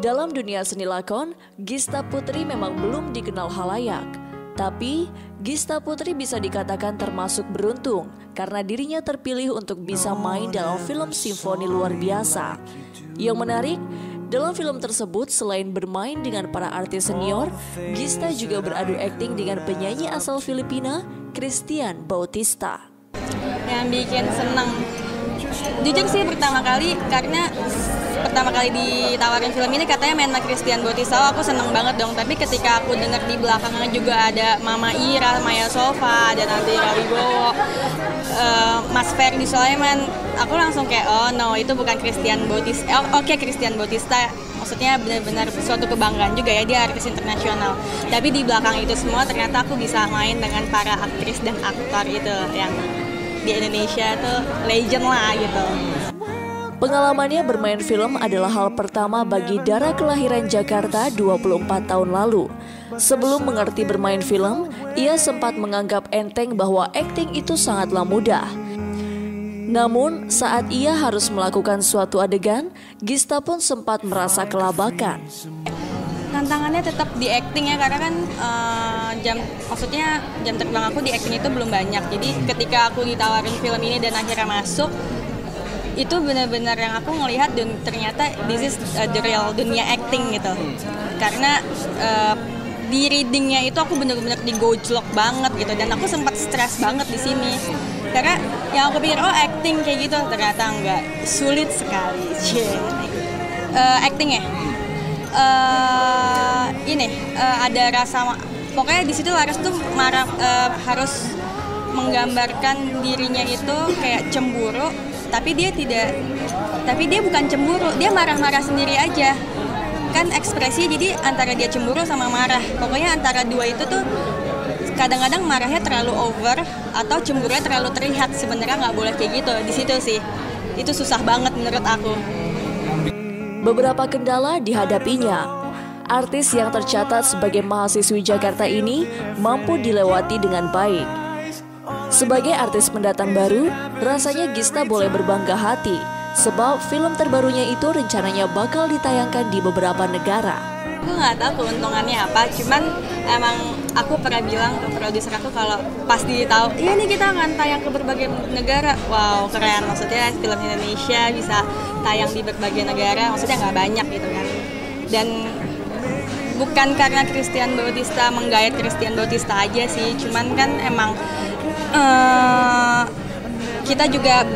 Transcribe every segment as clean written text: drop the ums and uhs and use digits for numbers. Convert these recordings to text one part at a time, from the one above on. Dalam dunia seni lakon, Gista Putri memang belum dikenal khalayak. Tapi, Gista Putri bisa dikatakan termasuk beruntung karena dirinya terpilih untuk bisa main dalam film Simfoni Luar Biasa. Yang menarik, dalam film tersebut selain bermain dengan para artis senior, Gista juga beradu akting dengan penyanyi asal Filipina, Christian Bautista. Yang bikin senang, jujur sih pertama kali, karena pertama kali ditawarin film ini katanya main sama Christian Bautista, aku seneng banget dong. Tapi ketika aku dengar di belakangnya juga ada Mama Ira, Maya Sofa, ada Nanti Rawi Bowo, Mas Ferdi Sulaiman, aku langsung kayak oh no, itu bukan Christian Bautista. Oke, Christian Bautista maksudnya benar-benar suatu kebanggaan juga ya, dia artis internasional. Tapi di belakang itu semua ternyata aku bisa main dengan para aktris dan aktor itu yang di Indonesia tuh legend lah gitu. Pengalamannya bermain film adalah hal pertama bagi Dara kelahiran Jakarta 24 tahun lalu. Sebelum mengerti bermain film, ia sempat menganggap enteng bahwa akting itu sangatlah mudah. Namun, saat ia harus melakukan suatu adegan, Gista pun sempat merasa kelabakan. Tantangannya tetap di acting ya, karena kan jam terbang aku di acting itu belum banyak. Jadi ketika aku ditawarin film ini dan akhirnya masuk, itu benar-benar yang aku ngelihat dan ternyata this is the real dunia acting gitu. Karena di readingnya itu aku benar-benar digojlok banget gitu, dan aku sempat stres banget di sini. Karena yang aku pikir oh acting kayak gitu, ternyata enggak, sulit sekali. Actingnya ada rasa, pokoknya di situ Laras tuh harus menggambarkan dirinya itu kayak cemburu. Tapi dia bukan cemburu, dia marah-marah sendiri aja. Kan ekspresi, jadi antara dia cemburu sama marah. Pokoknya antara dua itu tuh kadang-kadang marahnya terlalu over atau cemburunya terlalu terlihat. Sebenarnya nggak boleh kayak gitu. Di situ sih, itu susah banget menurut aku. Beberapa kendala dihadapinya. Artis yang tercatat sebagai mahasiswi Jakarta ini mampu dilewati dengan baik. Sebagai artis pendatang baru, rasanya Gista boleh berbangga hati sebab film terbarunya itu rencananya bakal ditayangkan di beberapa negara. Aku nggak tahu keuntungannya apa, cuman emang aku pernah bilang ke produser aku kalau pas ditahu, iya nih kita akan tayang ke berbagai negara. Wow, keren, maksudnya film Indonesia bisa tayang di berbagai negara, maksudnya nggak banyak gitu kan. Dan bukan karena Christian Bautista menggait Christian Bautista aja sih, cuman kan emang kita juga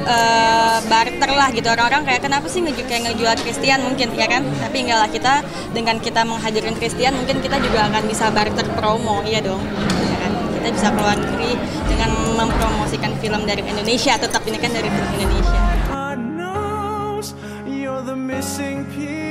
barter lah gitu. Orang-orang kayak kenapa sih ngejual Christian mungkin ya kan, tapi enggak lah, kita dengan kita menghadirkan Christian mungkin kita juga akan bisa barter promo, iya dong ya kan? Kita bisa keluar negeri dengan mempromosikan film dari Indonesia, tetap ini kan dari film Indonesia.